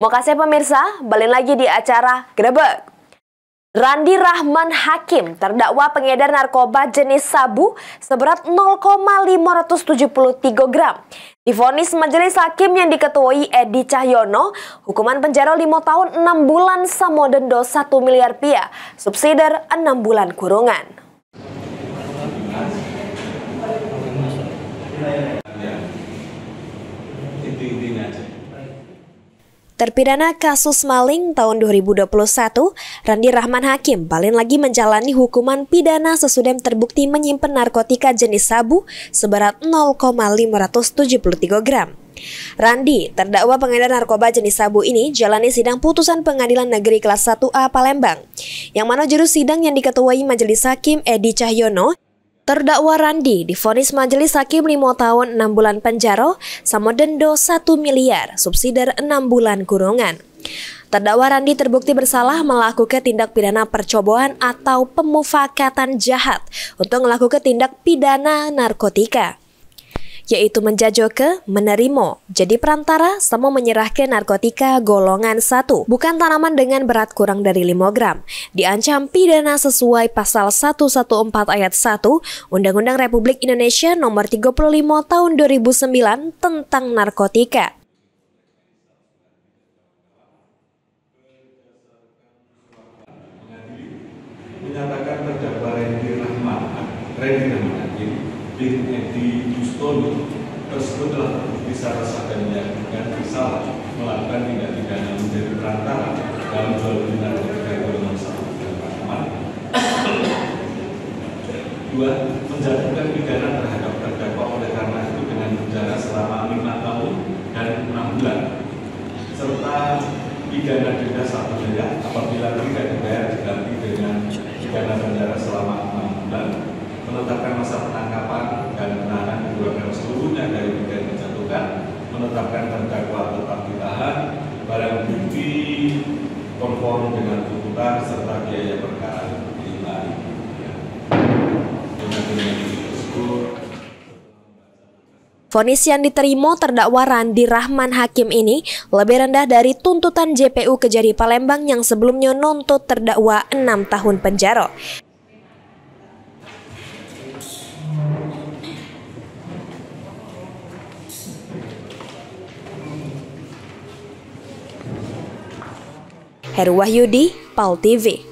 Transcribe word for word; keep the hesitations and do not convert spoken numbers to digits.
Makasih pemirsa, balik lagi di acara Grebek. Randi Rahman Hakim, terdakwa pengedar narkoba jenis sabu seberat nol koma lima tujuh tiga gram, divonis majelis hakim yang diketuai Edi Cahyono hukuman penjara lima tahun enam bulan sama denda satu miliar rupiah, subsidiar enam bulan kurungan. Terpidana kasus maling tahun dua ribu dua puluh satu, Randi Rahman Hakim paling lagi menjalani hukuman pidana sesudah terbukti menyimpan narkotika jenis sabu seberat nol koma lima tujuh tiga gram. Randi, terdakwa pengedar narkoba jenis sabu ini, jalani sidang putusan Pengadilan Negeri kelas satu A Palembang, yang mana juru sidang yang diketuai Majelis Hakim Edi Cahyono. Terdakwa Randi divonis majelis hakim lima tahun enam bulan penjara sama denda satu miliar, subsidiar enam bulan kurungan. Terdakwa Randi terbukti bersalah melakukan tindak pidana percobaan atau pemufakatan jahat untuk melakukan tindak pidana narkotika, yaitu menjajoke, menerima, jadi perantara, sama menyerahkan narkotika golongan satu, bukan tanaman dengan berat kurang dari lima gram. Diancam pidana sesuai pasal seratus empat belas ayat satu Undang-Undang Republik Indonesia Nomor tiga puluh lima tahun dua ribu sembilan tentang narkotika. Menyatakan terdakwa Randi Rahman, Randi Rahman bin Edi Cahyono tersebut telah terbukti secara sah dan meyakinkan bersalah melakukan tindak pidana menjadi perantara dalam jual beli narkotika golongan satu dan tanaman. Dua, menjatuhkan pidana terhadap terdakwa oleh karena itu dengan penjara selama lima tahun dan enam bulan, serta pidana denda satu miliar apabila tidak dibayar diganti dengan pidana penjara selama enam bulan, menetapkan masa penangkapan dan penahanan dikeluarkan seluruhnya dari bidang menjatuhkan, menetapkan terdakwa tetap ditahan, barang bukti konform dengan tuntutan serta biaya perkara lima ribu rupiah. Vonis yang diterima terdakwa Randi Rahman Hakim ini lebih rendah dari tuntutan J P U Kejari Palembang yang sebelumnya nuntut terdakwa enam tahun penjara. Heru Wahyudi, P A L T V.